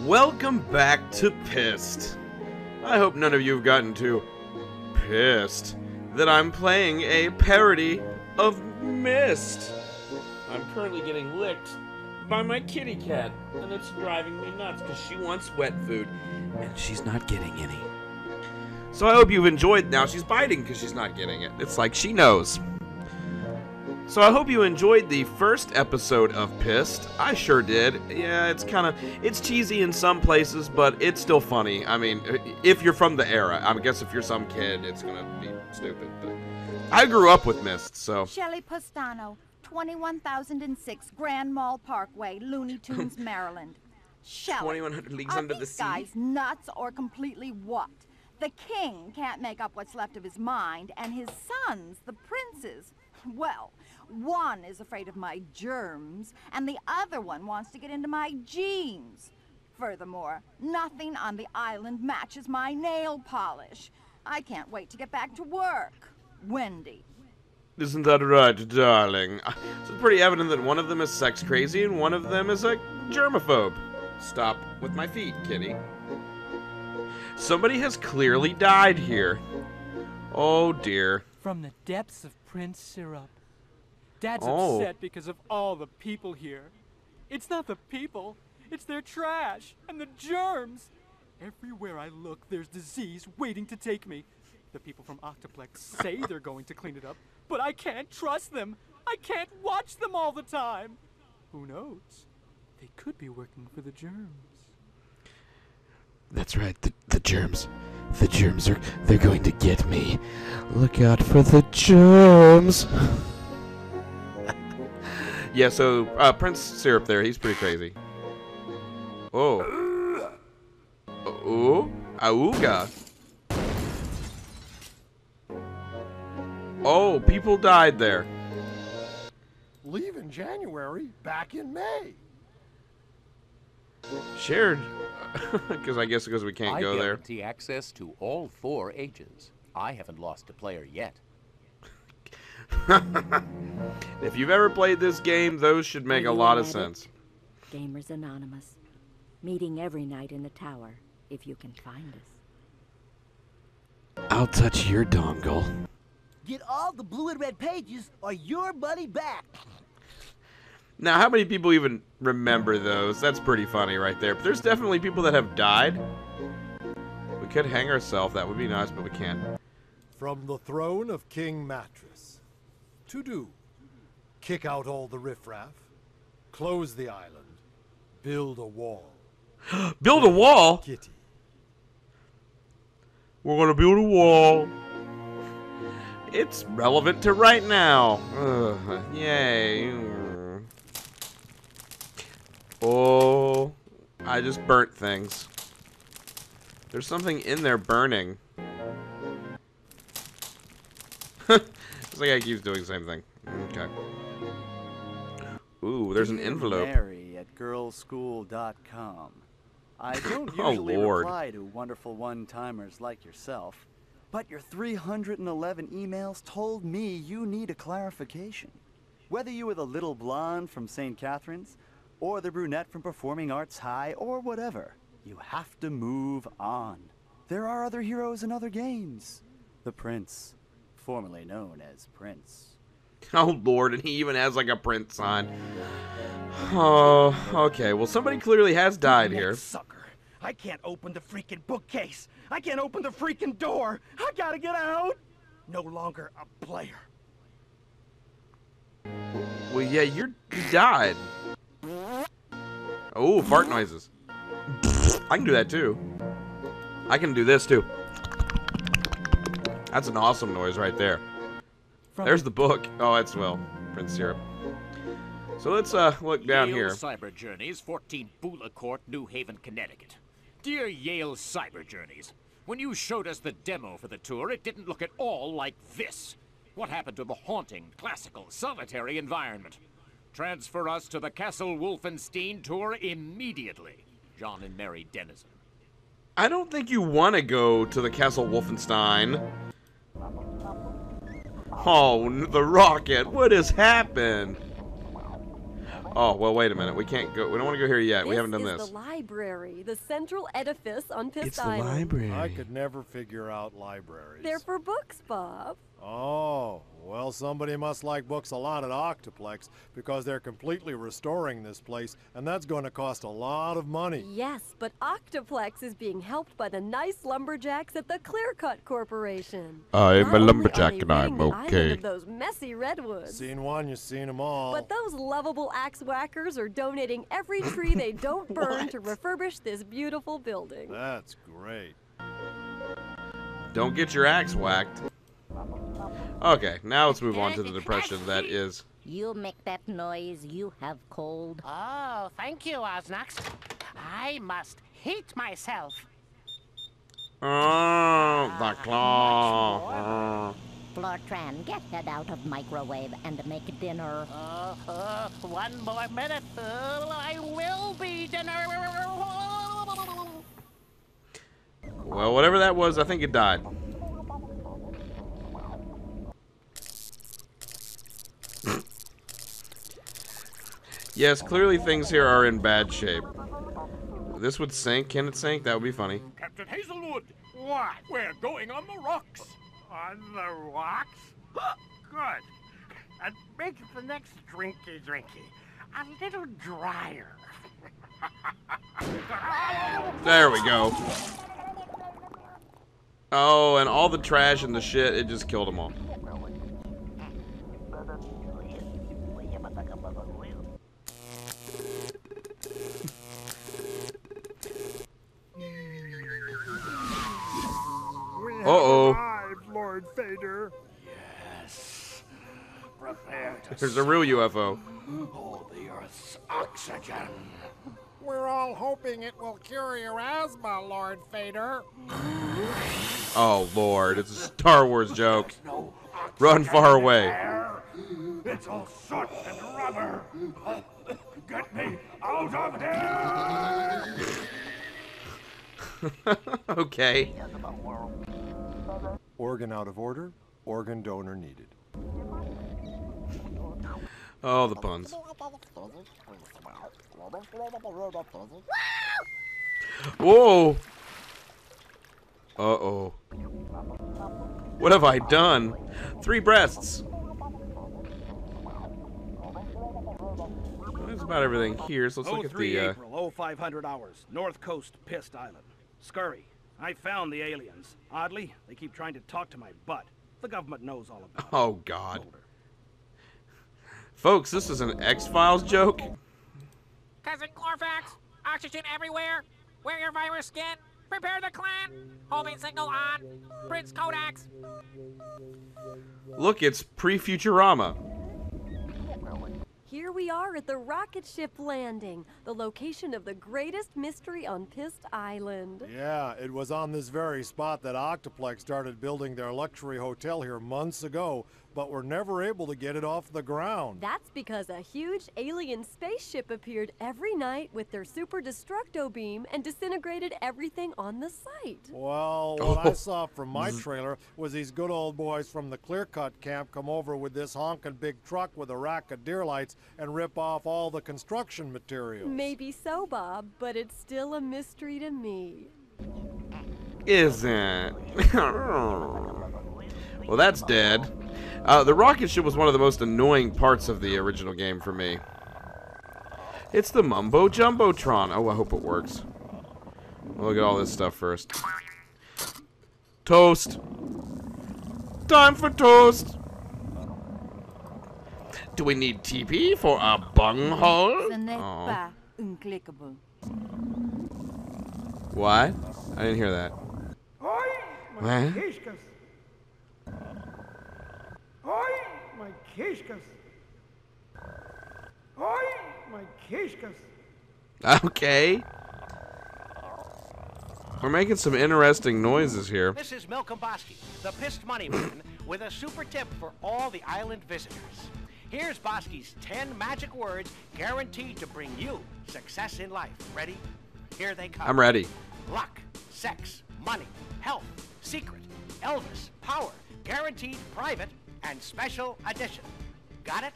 Welcome back to Pyst. I hope none of you have gotten too pissed that I'm playing a parody of Myst. I'm currently getting licked by my kitty cat, and it's driving me nuts because she wants wet food, and she's not getting any. So I hope you've enjoyed. Now she's biting because she's not getting it. It's like she knows. So I hope you enjoyed the first episode of Pyst. I sure did. Yeah, it's cheesy in some places, but it's still funny. I mean, if you're from the era. I guess if you're some kid, it's gonna be stupid. But I grew up with Myst, so. Shelley Postano, 21006 Grand Mall Parkway, Looney Tunes, Maryland. Shelley, 2100 Leagues Under the Sea. Are these guys nuts or completely what? The king can't make up what's left of his mind, and his sons, the princes, well, one is afraid of my germs, and the other one wants to get into my jeans. Furthermore, nothing on the island matches my nail polish. I can't wait to get back to work. Wendy. Isn't that right, darling? It's pretty evident that one of them is sex crazy and one of them is a germaphobe. Stop with my feet, kitty. Somebody has clearly died here. Oh, dear. From the depths of Prince Syrup. Dad's upset because of all the people here. It's not the people, it's their trash and the germs. Everywhere I look, there's disease waiting to take me. The people from Octoplex say they're going to clean it up, but I can't trust them. I can't watch them all the time. Who knows? They could be working for the germs. That's right, the germs. The germs are, they're going to get me. Look out for the germs. Yeah, so Prince Syrup there, he's pretty crazy. Oh. Oh. Auga. Oh, people died there. Leave in January, back in May. Shared. Because I guess because we can't go there. I guarantee access to all 4 ages. I haven't lost a player yet. If you've ever played this game, those should make a lot of sense. Gamers Anonymous. Meeting every night in the tower, if you can find us. I'll touch your dongle. Get all the blue and red pages or your money back. Now, how many people even remember those? That's pretty funny right there. But there's definitely people that have died. We could hang ourselves. That would be nice, but we can't. From the throne of King Mattress. To do. Kick out all the riffraff. Close the island. Build a wall. Build a wall? Kitty. We're going to build a wall. It's relevant to right now. Ugh, yay. Oh, I just burnt things. There's something in there burning. It's like I keep doing the same thing. Okay. Ooh, there's an envelope. Mary at girlschool.com. I don't usually reply to wonderful one-timers like yourself, but your 311 emails told me you need a clarification. Whether you were the little blonde from St. Catherine's, or the brunette from Performing Arts High, or whatever. You have to move on. There are other heroes in other games. The Prince, formerly known as Prince. Oh, Lord, and he even has, like, a Prince sign. Oh, okay. Well, somebody clearly has died here. Sucker. I can't open the freaking bookcase. I can't open the freaking door. I gotta get out. No longer a player. Well, yeah, you died. Oh, fart noises. I can do that too. I can do this too. That's an awesome noise right there. There's the book. Oh, that's well, Prince Syrup. So let's look down Yale here. Cyber Journeys, 14 Bula Court, New Haven, Connecticut. Dear Yale Cyber Journeys, when you showed us the demo for the tour, it didn't look at all like this. What happened to the haunting, classical, solitary environment? Transfer us to the Castle Wolfenstein tour immediately, John and Mary Dennison. I don't think you want to go to the Castle Wolfenstein. Oh, the rocket. What has happened? Oh, well, wait a minute. We can't go. We don't want to go here yet. We haven't done this. This is the library, the central edifice on Pyst Island. It's the library. I could never figure out libraries. They're for books, Bob. Oh, well, somebody must like books a lot at Octoplex, because they're completely restoring this place, and that's going to cost a lot of money. Yes, but Octoplex is being helped by the nice lumberjacks at the Clearcut Corporation. I'm a lumberjack and I'm okay. Of those messy redwoods. Seen one, you've seen them all. But those lovable axe whackers are donating every tree they don't burn to refurbish this beautiful building. That's great. Don't get your axe whacked. Okay, now let's move on to the depression that is... You make that noise, you have cold. Oh, thank you, Oznox. I must hate myself. Oh, the claw. Floortran, get that out of microwave and make dinner. One more minute. I will be dinner. Well, whatever that was, I think it died. Yes, clearly things here are in bad shape. This would sink. Can it sink? That would be funny. Captain Hazelwood! What? We're going on the rocks! On the rocks? Good. And make the next drinky-drinky a little drier. There we go. Oh, and all the trash and the shit, it just killed them all. Uh-oh. Lord Fader. Yes. Prepare to There's a real UFO. All the Earth's oxygen. We're all hoping it will cure your asthma, Lord Fader. Oh, Lord. It's a Star Wars joke. No Run far away. Air. It's all soot and rubber. Get me out of there! Okay. Organ out of order, organ donor needed. Oh, the puns. Whoa! Uh-oh. What have I done? Three breasts! That's about everything here, so let's look at the... April, 0500 hours, North Coast, Pyst Island. Scurry. I found the aliens. Oddly, they keep trying to talk to my butt. The government knows all about it. Oh, God. Folks, this is an X-Files joke. Cousin Corfax, oxygen everywhere. Wear your virus skin. Prepare the clan. Holding single on. Prince Kodax. Look, it's pre-Futurama. Here we are at the rocket ship landing, the location of the greatest mystery on Pyst Island. Yeah, it was on this very spot that Octoplex started building their luxury hotel here months ago, but were never able to get it off the ground. That's because a huge alien spaceship appeared every night with their super destructo beam and disintegrated everything on the site. Well, what I saw from my trailer was these good old boys from the Clearcut camp come over with this honking big truck with a rack of deer lights and rip off all the construction materials. Maybe so, Bob, but it's still a mystery to me. Isn't? Well, that's dead. The rocket ship was one of the most annoying parts of the original game for me. It's the Mumbo Jumbotron. Oh, I hope it works. We'll look at all this stuff first. Toast. Time for toast. Do we need TP for our bunghole? Oh. What? I didn't hear that. What? Oi, my kishkas. Oi, my kishkas. Okay. We're making some interesting noises here. This is Malcolm Boski, the Pyst Money Man, with a super tip for all the island visitors. Here's Boski's 10 magic words guaranteed to bring you success in life. Ready? Here they come. I'm ready. Luck, sex, money, health, secret, Elvis, power, guaranteed private, and special edition. Got it?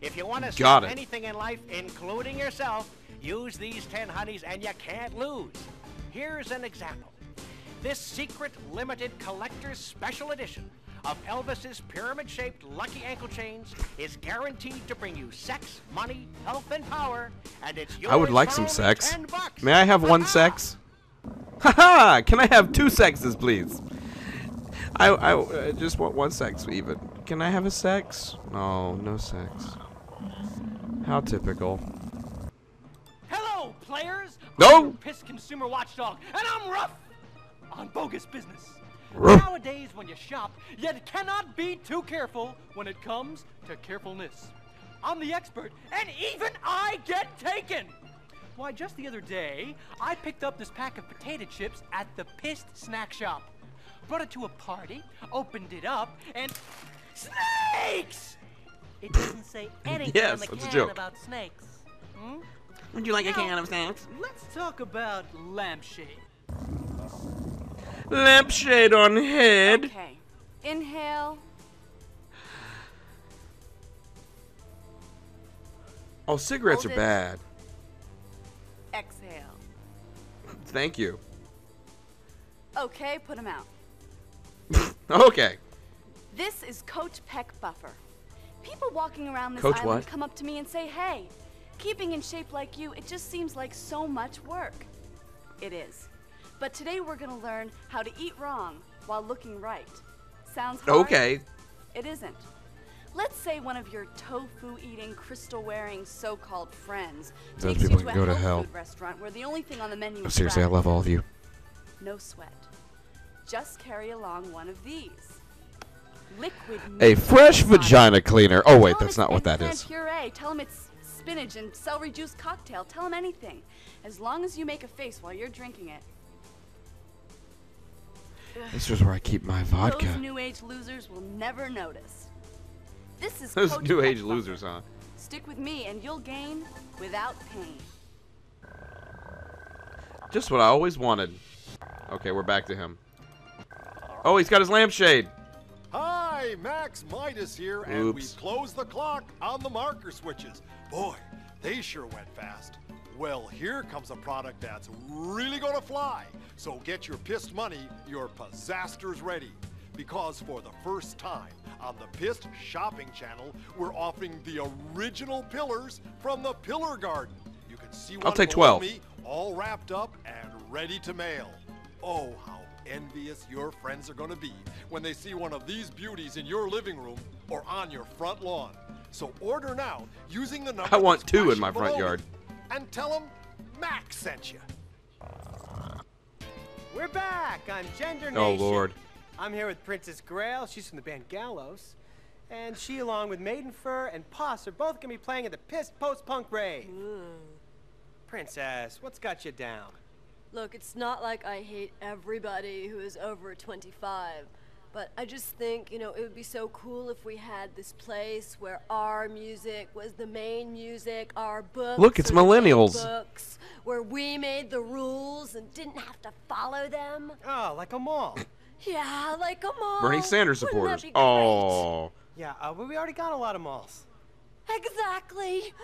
If you want to sell anything in life, including yourself, use these 10 honeys and you can't lose. Here's an example. This secret limited collector's special edition of Elvis's pyramid-shaped lucky ankle chains is guaranteed to bring you sex, money, health, and power, and it's yours. I would like some sex. May I have one sex? Haha! Can I have two sexes, please? I just want one sex, even. Can I have a sex? Oh, no sex. How typical. Hello, players! No! I'm Pyst Consumer Watchdog, and I'm rough on bogus business. Nowadays, when you shop, you cannot be too careful when it comes to carefulness. I'm the expert, and even I get taken! Why, just the other day, I picked up this pack of potato chips at the Pyst Snack Shop. Brought it to a party, opened it up, and... snakes! It doesn't say anything yes, on the can about snakes. Hmm? Would you like a can of snakes? Let's talk about lampshade. Lampshade on head. Okay. Inhale. Oh, cigarettes are bad. Exhale. Thank you. Okay, put them out. Okay. This is Coach Peck Buffer. People walking around this island come up to me and say, hey, keeping in shape like you, it just seems like so much work. It is. But today we're going to learn how to eat wrong while looking right. Sounds hard? Okay. It isn't. Let's say one of your tofu-eating, crystal-wearing, so-called friends takes you to a health food restaurant where the only thing on the menu is seriously, I love all of you. No sweat. Just carry along one of these. Liquid a fresh vagina cleaner. Oh, wait, that's not what that is. Puree. Tell them it's spinach and celery juice cocktail. Tell them anything. As long as you make a face while you're drinking it. This is where I keep my vodka. Those new age losers will never notice. This is those new age losers, huh? Stick with me and you'll gain without pain. Just what I always wanted. Okay, we're back to him. Oh, he's got his lampshade. Hi, Max Midas here, and we closed the clock on the marker switches. Boy, they sure went fast. Well, here comes a product that's really gonna fly. So get your Pyst money, your pizzasters ready. Because for the first time on the Pyst Shopping Channel, we're offering the original pillars from the Pillar Garden. You can see one below me, all wrapped up and ready to mail. Oh, how envious your friends are gonna be when they see one of these beauties in your living room or on your front lawn. So order now using the number. I want two in my front yard. And tell them Max sent you. We're back on Gender Nation. Oh, Lord. I'm here with Princess Grail. She's from the band Gallows. And she, along with Maiden Fur and Poss, are both going to be playing at the Piss Post Punk Rave. Mm. Princess, what's got you down? Look, it's not like I hate everybody who is over 25. But I just think, you know, it would be so cool if we had this place where our music was the main music, our books. Look, it's millennials. Books, where we made the rules and didn't have to follow them. Oh, like a mall. Yeah, like a mall. Bernie Sanders supporters. Oh. Yeah, we already got a lot of malls. Exactly.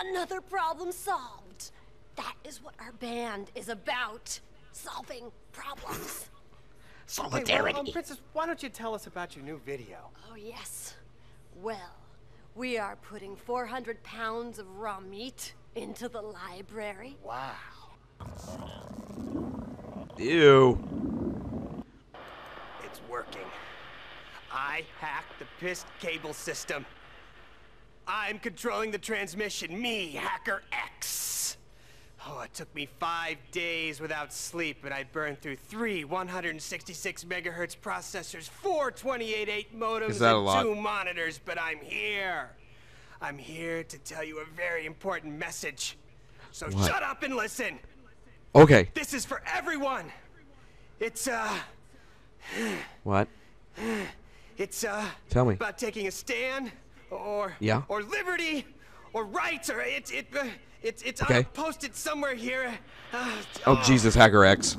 Another problem solved. That is what our band is about. Solving problems. Solidarity. Hey, well, Princess, why don't you tell us about your new video? Oh, yes. Well, we are putting 400 pounds of raw meat into the library. Wow. Ew. It's working. I hacked the Pyst cable system. I'm controlling the transmission. Me, Hacker X. Oh, it took me 5 days without sleep, and I burned through 3 166 megahertz processors, 4 28.8 modems, and 2 monitors, but I'm here. I'm here to tell you a very important message. So shut up and listen. Okay. This is for everyone. It's, what? It's, tell me. About taking a stand, or... yeah? Or liberty, or rights, or it's okay. Posted somewhere here. Oh, Jesus, Hacker X.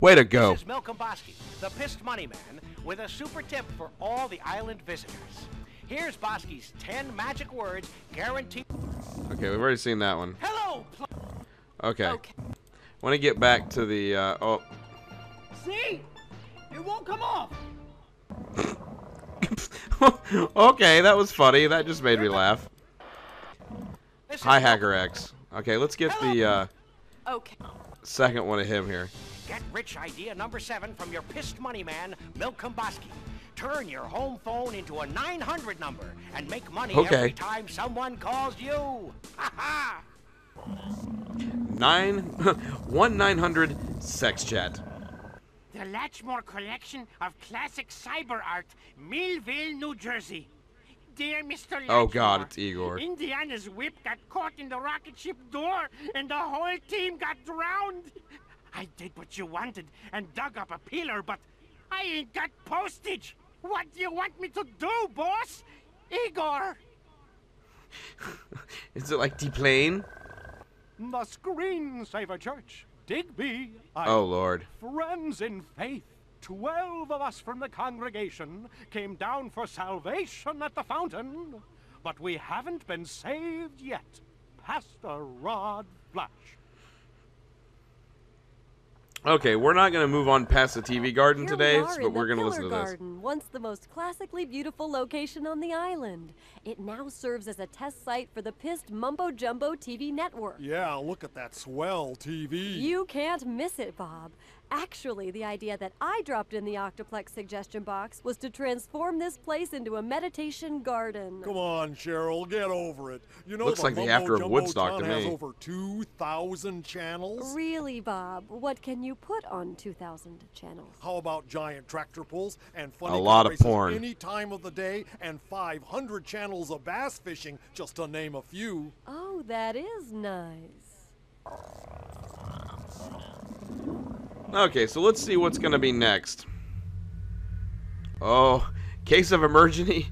Way to go. This is Malcolm Boski, the Pyst Money Man, with a super tip for all the island visitors. Here's Boski's 10 magic words guaranteed. Okay, we've already seen that one. Hello. Okay. Want to get back to the oh. See? It won't come off. Okay, that was funny. That just made me laugh. Hi, Hacker X. Okay, let's get the second one of him here. Get rich idea number 7 from your pissed money man, Malcolm Boski. Turn your home phone into a 900 number and make money every time someone calls you. Ha ha! 1-900 sex chat. The Latchmore Collection of Classic Cyber Art, Millville, New Jersey. Dear Mr. Latchmore, oh God, it's Igor. Indiana's whip got caught in the rocket ship door and the whole team got drowned. I did what you wanted and dug up a peeler, but I ain't got postage. What do you want me to do, boss? Igor. Is it like Deplane? The Screensaver Church, Digby, oh Lord, friends in faith, 12 of us from the congregation came down for salvation at the fountain, but we haven't been saved yet. Pastor Rod Blush. Okay, we're not going to move on past the TV garden today, but we're going to listen to this. Once the most classically beautiful location on the island, it now serves as a test site for the Pyst Mumbo Jumbo TV network. Yeah, look at that swell TV. You can't miss it, Bob. Actually, the idea that I dropped in the Octoplex suggestion box was to transform this place into a meditation garden. Come on, Cheryl, get over it. You know, looks like the after of Woodstock to me. Has over 2,000 channels. Really, Bob? What can you put on 2,000 channels? How about giant tractor pulls and funny a lot of porn any time of the day, and 500 channels of bass fishing, just to name a few. Oh, that is nice. Okay, so let's see what's going to be next. Oh, case of emergency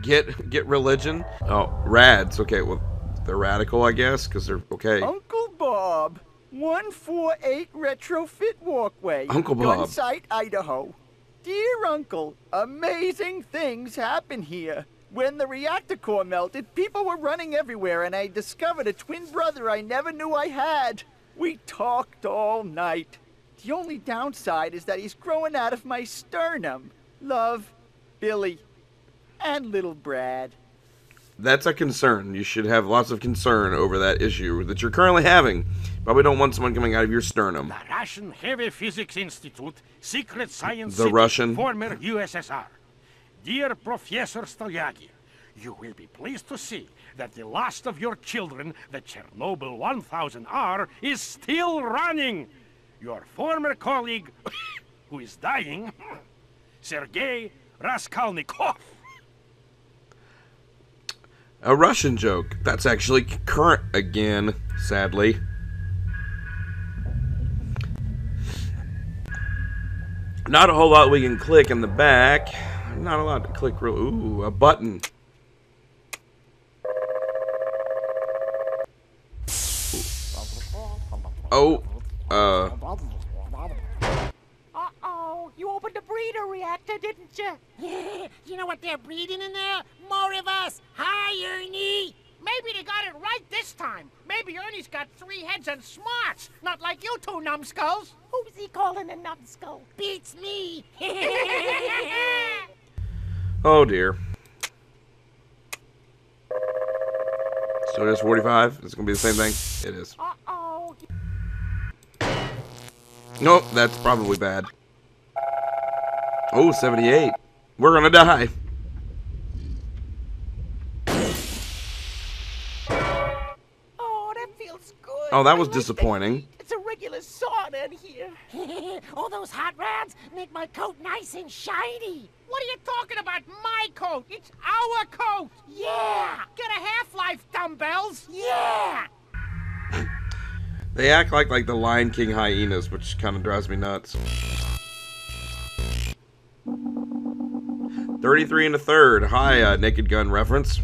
get religion. Oh, rads. Okay, well, they're radical, I guess, because they're okay. Uncle Bob, 148 Retrofit Walkway. Uncle Bob. Gunsite, Idaho. Dear Uncle, amazing things happen here. When the reactor core melted, people were running everywhere, and I discovered a twin brother I never knew I had. We talked all night. The only downside is that he's growing out of my sternum. Love, Billy, and little Brad. That's a concern. You should have lots of concern over that issue that you're currently having. Probably don't want someone coming out of your sternum. The Russian Heavy Physics Institute, Secret Science City, Russian former USSR. Dear Professor Stolyagin, you will be pleased to see that the last of your children, the Chernobyl 1000R, is still running. Your former colleague, who is dying, Sergei Raskolnikov. A Russian joke. That's actually current again, sadly. Not a whole lot we can click in the back. I'm not allowed to click real. Ooh, a button. Oh, Uh-oh, you opened the breeder reactor, didn't you? Yeah, you know what they're breeding in there? More of us! Hi, Ernie! Maybe they got it right this time. Maybe Ernie's got 3 heads and smarts, not like you 2 numbskulls. Who's he calling a numbskull? Beats me! Oh, dear. So there's 45. It's going to be the same thing. It is. Uh-oh. Nope, that's probably bad. Oh, 78. We're gonna die. Oh, that feels good. Oh, that was disappointing. It's a regular sauna in here. All those hot rods make my coat nice and shiny. What are you talking about, my coat? It's our coat. Yeah. Get a half-life, dumbbells. Yeah. They act like the Lion King hyenas, which kind of drives me nuts. 33 1/3. Hi, Naked Gun reference.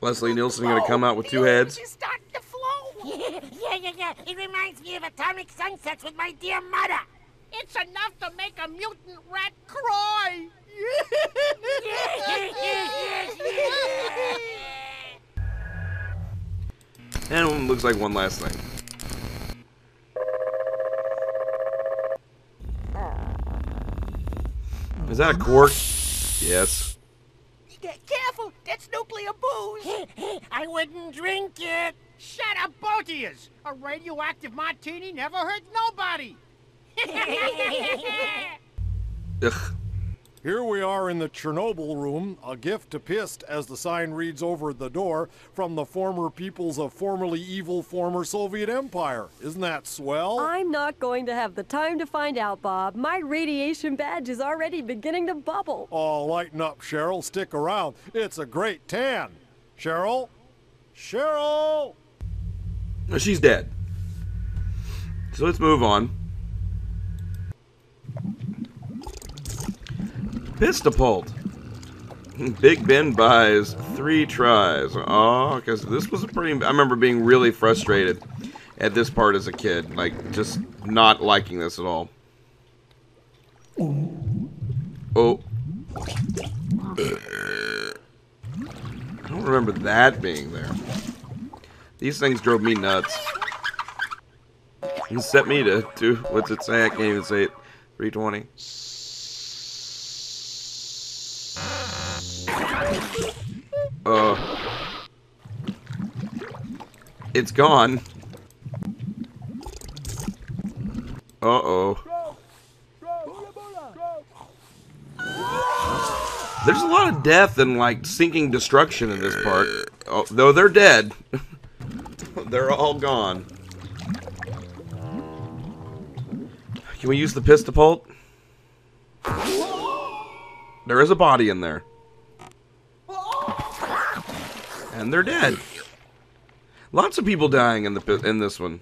Leslie Nielsen gonna come out with 2 heads. Yeah. It reminds me of Atomic Sunsets with my dear mother. It's enough to make a mutant rat cry. And it looks like one last thing. Is that a cork? Yes. Careful! That's nuclear booze! I wouldn't drink it! Shut up, both of you! A radioactive martini never hurt nobody! Ugh. Here we are in the Chernobyl room, a gift to Pyst, as the sign reads over the door, from the former peoples of formerly evil former Soviet Empire. Isn't that swell? I'm not going to have the time to find out, Bob. My radiation badge is already beginning to bubble. Oh, lighten up, Cheryl. Stick around. It's a great tan. Cheryl? Cheryl! She's dead. So let's move on. Pistapult. Big Ben buys 3 tries. Oh, because this was a pretty... I remember being really frustrated at this part as a kid. Like, just not liking this at all. Oh. I don't remember that being there. These things drove me nuts. And set me to... what's it say? I can't even say it. 320. It's gone. Uh-oh. There's a lot of death and, like, sinking destruction in this part. Oh, though they're dead. They're all gone. Can we use the Pistapult? There is a body in there. And they're dead. Lots of people dying in the this one.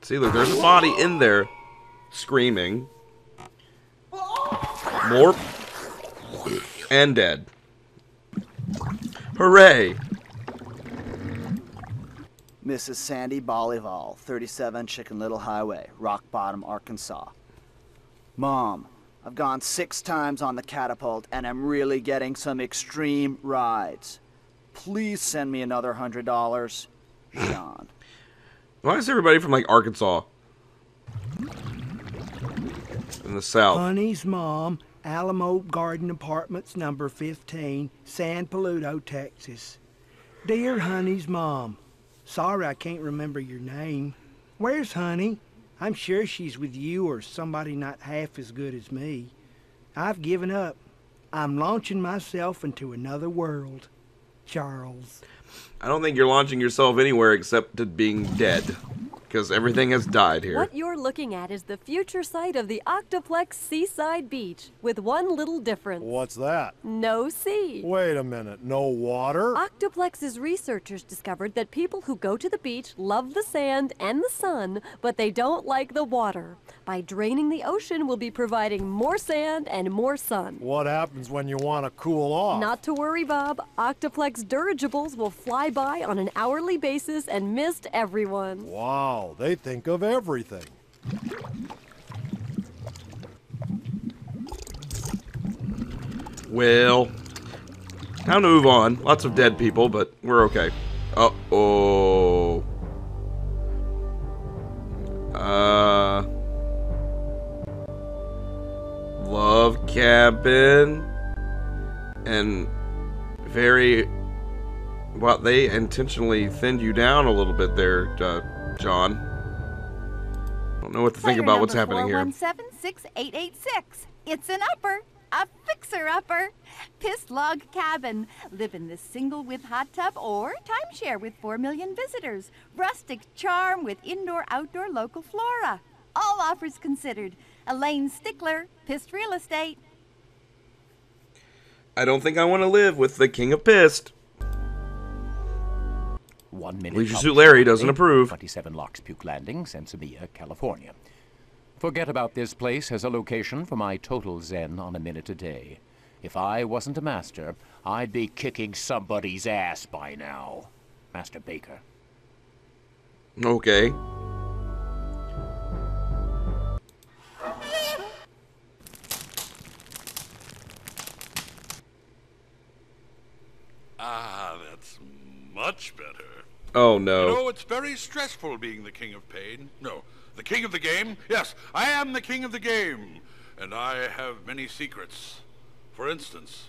See, look, there's a body in there, screaming. More and dead. Hooray! Mrs. Sandy Bolival, 37 Chicken Little Highway, Rock Bottom, Arkansas. Mom, I've gone 6 times on the catapult, and I'm really getting some extreme rides. Please send me another $100, John. Why is everybody from, like, Arkansas? In the South. Honey's mom, Alamo Garden Apartments, number 15, San Paludo, Texas. Dear Honey's mom, sorry I can't remember your name. Where's Honey? I'm sure she's with you or somebody not half as good as me. I've given up. I'm launching myself into another world. Charles. I don't think you're launching yourself anywhere except to being dead, because everything has died here. What you're looking at is the future site of the Octoplex Seaside Beach, with one little difference. What's that? No sea. Wait a minute, no water? Octoplex's researchers discovered that people who go to the beach love the sand and the sun, but they don't like the water. By draining the ocean, we'll be providing more sand and more sun. What happens when you want to cool off? Not to worry, Bob. Octoplex dirigibles will fly by on an hourly basis and mist everyone. Wow. They think of everything. Well, time to move on. Lots of dead people, but we're okay. Uh-oh. Love cabin. And very... Well, they intentionally thinned you down a little bit there, John. I don't know what to think about what's happening here. 4176886. It's an upper, a fixer-upper. Piss log cabin. Live in the single with hot tub or timeshare with 4 million visitors. Rustic charm with indoor-outdoor local flora. All offers considered. Elaine Stickler, Pist Real Estate. I don't think I want to live with the king of Pist. 1 minute. Leisure Suit Larry doesn't approve. 27 Locks Puke Landing, Sensimilla, California. Forget about this place as a location for my total zen on a minute a day. If I wasn't a master, I'd be kicking somebody's ass by now. Master Baker. Okay. Oh, no. You know, it's very stressful being the king of pain. No, the king of the game. Yes, I am the king of the game. And I have many secrets. For instance,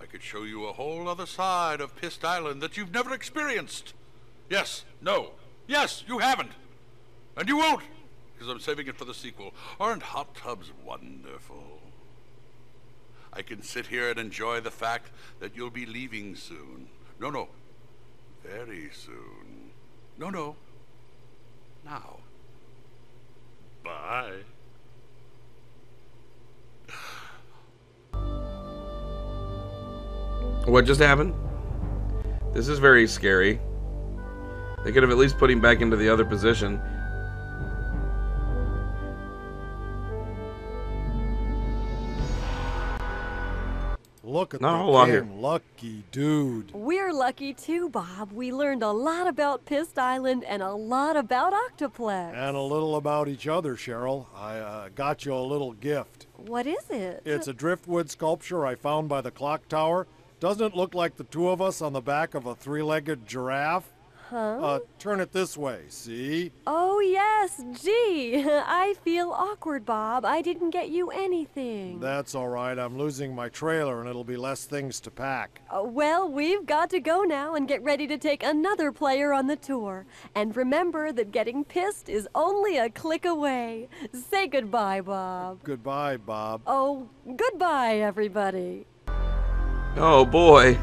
I could show you a whole other side of Pyst Island that you've never experienced. Yes, no, yes, you haven't. And you won't, because I'm saving it for the sequel. Aren't hot tubs wonderful? I can sit here and enjoy the fact that you'll be leaving soon. No, no, very soon. No, no, now. Bye. What just happened? This is very scary. They could have at least put him back into the other position. Look at that lucky dude. We're lucky too, Bob. We learned a lot about Pyst Island and a lot about Octoplex. And a little about each other, Cheryl. I got you a little gift. What is it? It's a driftwood sculpture I found by the clock tower. Doesn't it look like the two of us on the back of a three-legged giraffe? Huh? Turn it this way, see? Oh, yes, gee. I feel awkward, Bob. I didn't get you anything. That's all right. I'm losing my trailer, and it'll be less things to pack. Well, we've got to go now and get ready to take another player on the tour. And remember that getting pissed is only a click away. Say goodbye, Bob. Goodbye, Bob. Oh, goodbye, everybody. Oh, boy.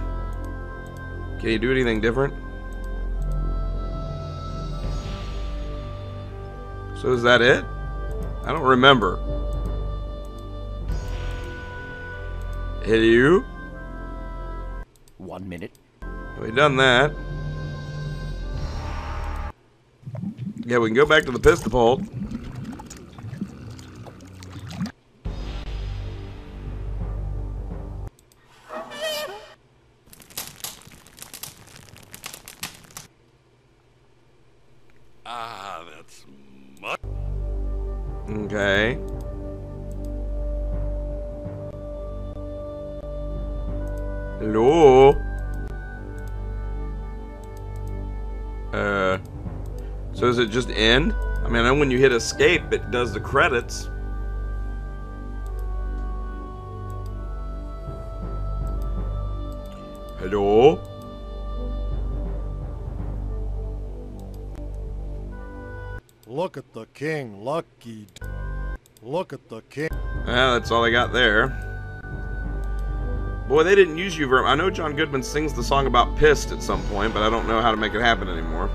Can you do anything different? So is that it? I don't remember. Hello? 1 minute. We've done that. Yeah, we can go back to the Pistapult. Okay. Hello? So does it just end? I mean, I know when you hit escape, it does the credits. Hello? Look at the king, lucky. Look at the king. Well, that's all I got there. Boy, they didn't use you very much. I know John Goodman sings the song about Pyst at some point, but I don't know how to make it happen anymore.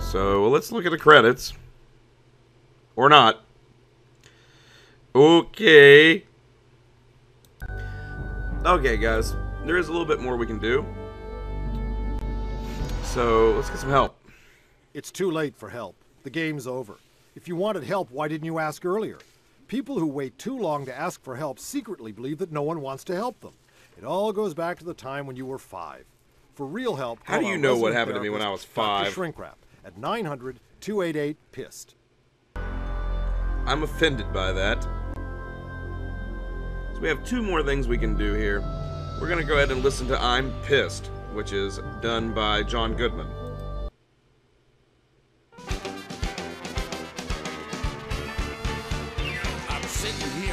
So, well, let's look at the credits. Or not. Okay. Okay, guys. There is a little bit more we can do. So, let's get some help. It's too late for help. The game's over. If you wanted help, why didn't you ask earlier? People who wait too long to ask for help secretly believe that no one wants to help them. It all goes back to the time when you were 5. For real help, how do you know what happened to me when I was 5? Shrinkwrap at 900-288-PYST. I'm offended by that. So we have 2 more things we can do here. We're going to go ahead and listen to I'm Pyst, which is done by John Goodman.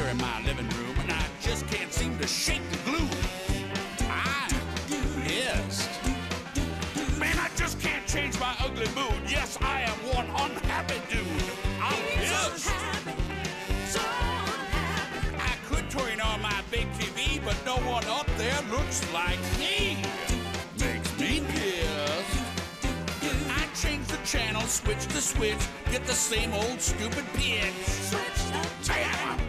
In my living room, and I just can't seem to shake the glue. I'm pissed. Man, I just can't change my ugly mood. Yes, I am one unhappy dude. I'm pissed. I could turn on my big TV, but no one up there looks like me. Makes me pissed. I change the channel, switch to switch, get the same old stupid pitch. Switch the channel.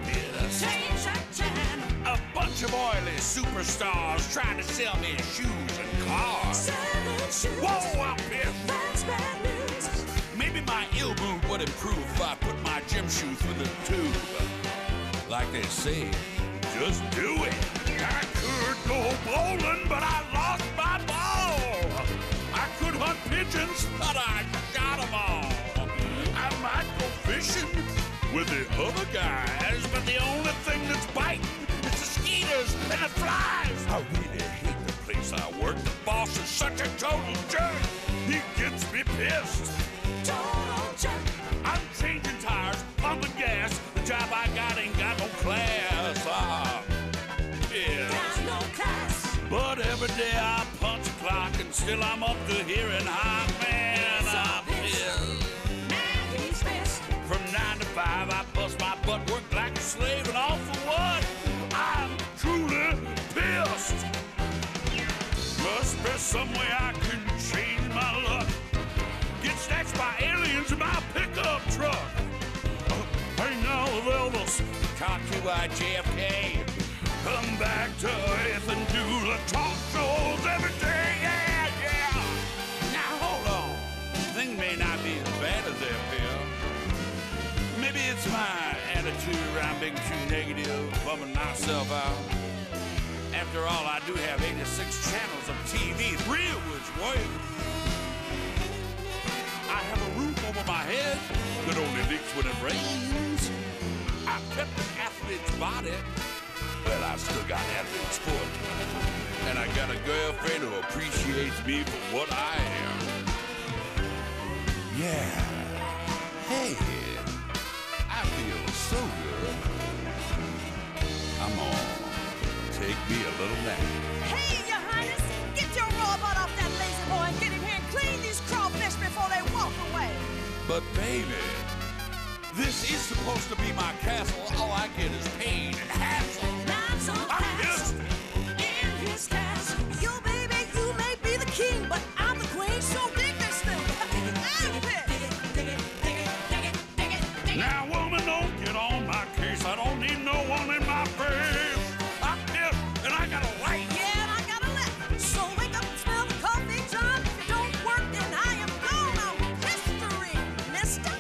A bunch of oily superstars trying to sell me shoes and cars. Whoa, I'm pissed. Maybe my ill mood would improve if I put my gym shoes with a tube. Like they say, just do it. I could go bowling, but I lost my ball. I could hunt pigeons, but I shot them all. I might go fishing with the other guys, but the only thing that's biting is the skeeters and the flies. I really hate the place course I work. The boss is such a total jerk. He gets me pissed. Total jerk. I'm changing tires, pumping gas. The job I got ain't got no class. Got no class. But every day I punch a clock and still I'm up to here and hot, man. I'm pissed. Man, he's pissed. From 9 to 5, I bust my butt, work like a slave, and all for what? I'm truly pissed. Must be some way I can change my luck. Get snatched by aliens in my pickup truck. Hang out with Elvis, cocky-eyed JFK. Come back to Earth and do the talk shows every day. Yeah, yeah. Now hold on, things may not be as bad as they appear. Maybe it's my attitude around being too negative, bumming myself out. After all, I do have 86 channels of TV, 3 of which work. I have a roof over my head that only leaks when it rains. I've kept an athlete's body, but I've still got an athlete's foot. And I got a girlfriend who appreciates me for what I am. Yeah. Hey, I feel so good. I'm gonna take me a little nap. Hey, Your Highness, get your robot off that lazy boy and get him here and clean these crawfish before they walk away. But baby, this is supposed to be my castle. All I get is pain and hassle. So I'm just in his castle. You baby, you may be the king, but I'm the queen, so dig this thing. Now, woman, don't get on my case. I don't need no one in my face. I'm pissed, and I got a light. Yeah, and I got a left. So wake up and smell the coffee, John. If you don't work, then I am gone out of history, mister.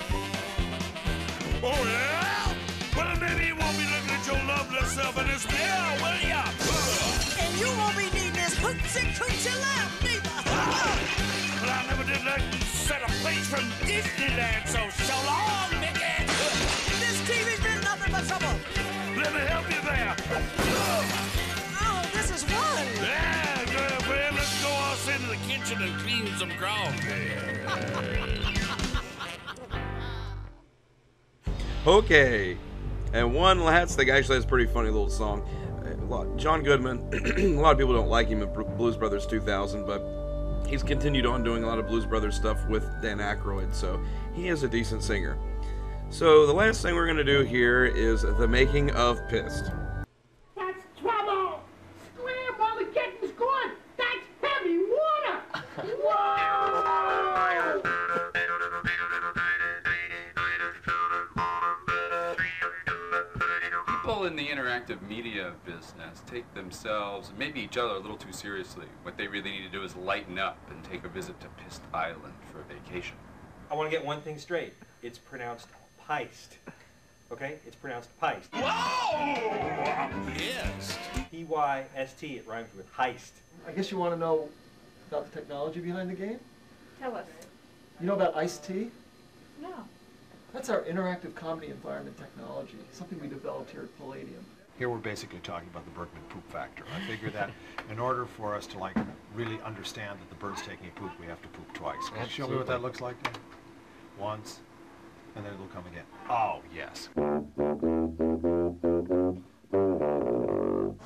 Oh, yeah? Well, maybe you won't be looking at your loveless self in this mirror, will ya? And you won't be needing this hoochie-coochie laugh, neither. Well, I never did let you set a place from Disneyland, so long, Mickey. This TV's been nothing but trouble. Let me help you there. Oh, this is fun. Yeah, good. Well, let's go us into the kitchen and clean some crawfish. Okay. And one last thing. Actually, that's a pretty funny little song. John Goodman, a lot of people don't like him in Blues Brothers 2000, but he's continued on doing a lot of Blues Brothers stuff with Dan Aykroyd, so he is a decent singer. So the last thing we're going to do here is the making of Pyst. That's trouble! Scramble, the kitten's gone! That's heavy water! Whoa! People in the interactive media business take themselves, maybe each other, a little too seriously. What they really need to do is lighten up and take a visit to Pyst Island for a vacation. I want to get one thing straight. It's pronounced Pyst. Okay? It's pronounced Pyst. Whoa! I'm pissed. P-Y-S-T. It rhymes with heist. I guess you want to know about the technology behind the game? Tell us. You know about iced tea? No. That's our interactive comedy environment technology, something we developed here at Palladium. Here we're basically talking about the Bergman poop factor. I figure that in order for us to, like, really understand that the bird's taking a poop, we have to poop twice. Can you show me what that looks like? Once. And then it'll come again. Oh, yes.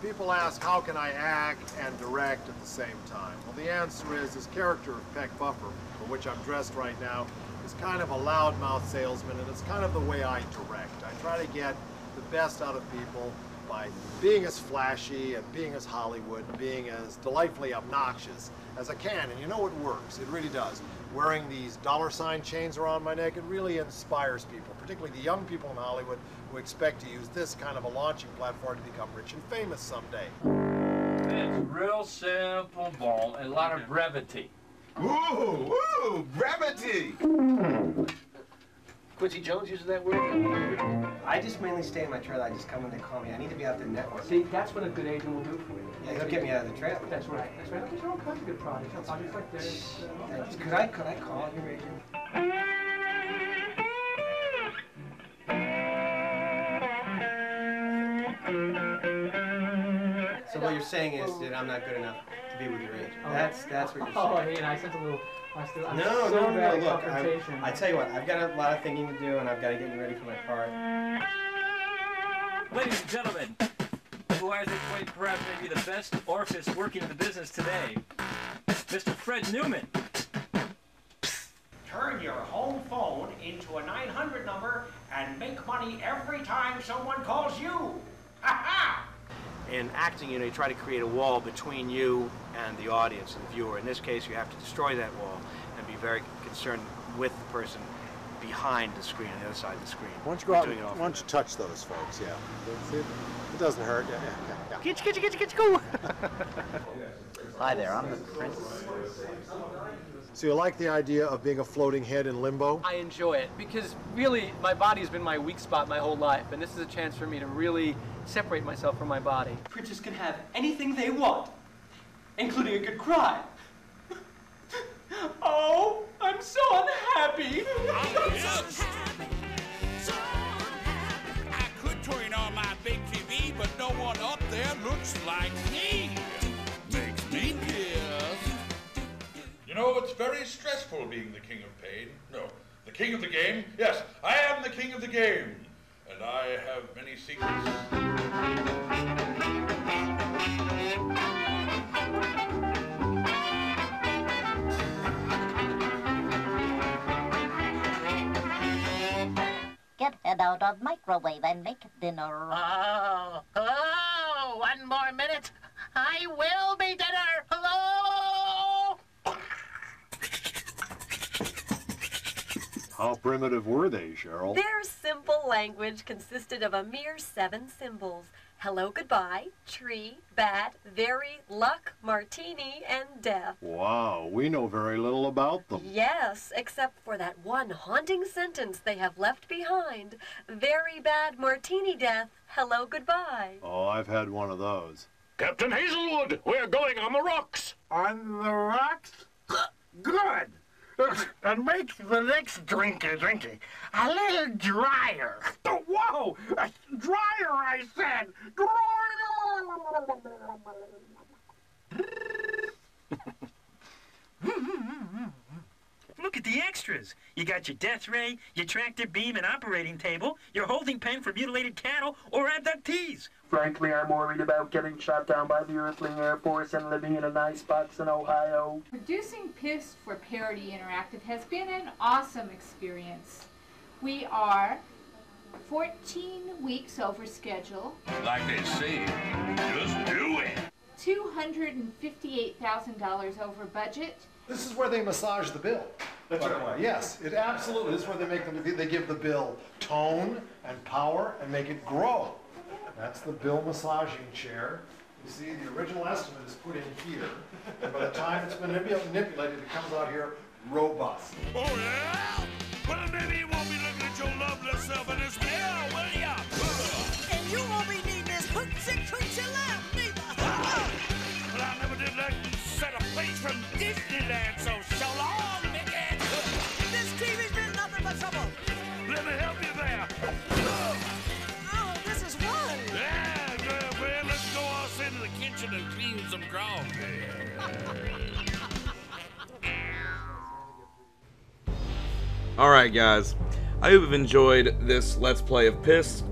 People ask, how can I act and direct at the same time? Well, the answer is this character of Peck Buffer, for which I'm dressed right now, is kind of a loudmouth salesman, and it's kind of the way I direct. I try to get the best out of people by being as flashy and being as Hollywood, and being as delightfully obnoxious as I can. And you know it works. It really does. Wearing these $ chains around my neck, it really inspires people, particularly the young people in Hollywood who expect to use this kind of a launching platform to become rich and famous someday. It's real simple, ball, a lot of brevity. Ooh, ooh, brevity! Quincy Jones uses that word? I just mainly stay in my trailer. I just come when they call me. I need to be out there networking. See, that's what a good agent will do for you. Yeah, he'll get me out of the trailer. That's right. That's right. There's all kinds of good products. That's right. Like this. Could I call your agent? So what you're saying is that I'm not good enough to be with your age. That's what you're saying. Oh, yeah, I sense a little... No, look, I tell you what, I've got a lot of thinking to do, and I've got to get you ready for my part. Ladies and gentlemen, Squires at Point Perhaps may be the best orifice working in the business today. Mr. Fred Newman. Turn your home phone into a 900 number and make money every time someone calls you. Ha-ha! In acting, you know, you try to create a wall between you and the audience, and the viewer. In this case, you have to destroy that wall and be very concerned with the person behind the screen, on the other side of the screen. Why don't you go out and why don't you touch those folks, yeah. It doesn't hurt, yeah. Get you, go! Hi there, I'm the Prince. So you like the idea of being a floating head in limbo? I enjoy it, because really, my body's been my weak spot my whole life, and this is a chance for me to really separate myself from my body. Princes can have anything they want, including a good cry. Oh, I'm so unhappy. I could turn on my big TV, but no one up there looks like me. Makes me feel. You know, it's very stressful being the king of pain. No, the king of the game. Yes, I am the king of the game. And I have many secrets. Get head out of microwave and make dinner. Oh, one more minute. I will be dinner. Hello? How primitive were they, Cheryl? Their simple language consisted of a mere 7 symbols. Hello, goodbye, tree, bat, very, luck, martini, and death. Wow, we know very little about them. Yes, except for that one haunting sentence they have left behind. Very bad, martini, death, hello, goodbye. Oh, I've had one of those. Captain Hazelwood, we're going on the rocks. On the rocks? Good. And make the next drinky a little drier. Oh, whoa! Drier, I said! Drier! Look at the extras. You got your death ray, your tractor beam and operating table, your holding pen for mutilated cattle or abductees. Frankly, I'm worried about getting shot down by the Earthling Air Force and living in an icebox in Ohio. Producing Pyst for Parody Interactive has been an awesome experience. We are 14 weeks over schedule. Like they say, just do it. $258,000 over budget. This is where they massage the bill. That's right. Yes, it absolutely is where they make them. They give the bill tone and power and make it grow. That's the bill massaging chair. You see, the original estimate is put in here, and by the time it's been manipulated, it comes out here robust. Oh yeah? Well, maybe you won't be looking at your loveless self in this mirror, will ya? And you won't be needing this hootsie-tootsie laugh, neither. Well, I never did like you set a place from Disneyland, so long, Mickey. This TV's been nothing but trouble. Let me help you there. Yeah, good. Well, let's go all sit in the kitchen and clean some ground. Alright, guys. I hope you've enjoyed this Let's Play of Pyst.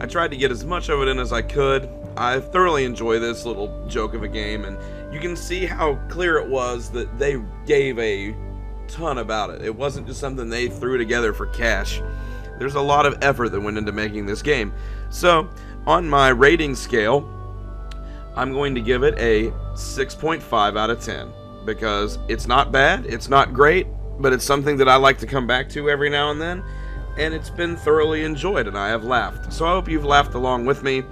I tried to get as much of it in as I could. I thoroughly enjoy this little joke of a game, and you can see how clear it was that they gave a ton about it. It wasn't just something they threw together for cash. There's a lot of effort that went into making this game. So, on my rating scale, I'm going to give it a 6.5 out of 10. Because it's not bad, it's not great, but it's something that I like to come back to every now and then. And it's been thoroughly enjoyed, and I have laughed. So I hope you've laughed along with me,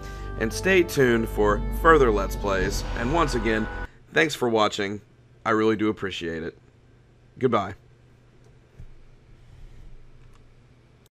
and stay tuned for further Let's Plays. And once again, thanks for watching. I really do appreciate it. Goodbye.